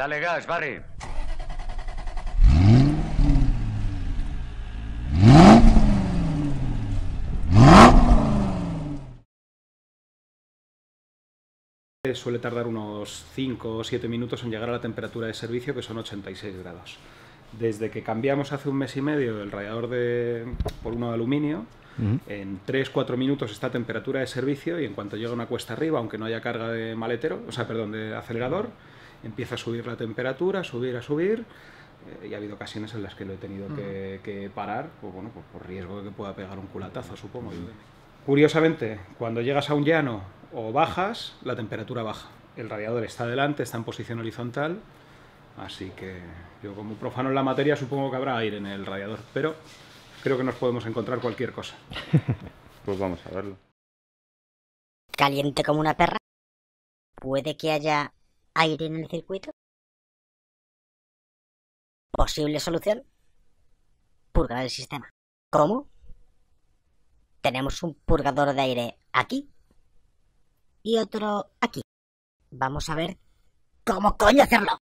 Dale gas, Barry. Suele tardar unos 5 o 7 minutos en llegar a la temperatura de servicio, que son 86 grados. Desde que cambiamos hace un mes y medio el radiador por uno de aluminio, en 3-4 minutos está a temperatura de servicio y en cuanto llega una cuesta arriba, aunque no haya carga de maletero, o sea, perdón, de acelerador, empieza a subir la temperatura, a subir, y ha habido ocasiones en las que lo he tenido que parar, pues bueno, pues por riesgo de que pueda pegar un culatazo, supongo. Curiosamente, cuando llegas a un llano o bajas, la temperatura baja. El radiador está delante, está en posición horizontal, así que yo como profano en la materia supongo que habrá aire en el radiador, pero creo que nos podemos encontrar cualquier cosa. Pues vamos a verlo. ¿Caliente como una perra? ¿Puede que haya aire en el circuito? ¿Posible solución? Purgar el sistema. ¿Cómo? Tenemos un purgador de aire aquí y otro aquí. Vamos a ver cómo coño hacerlo.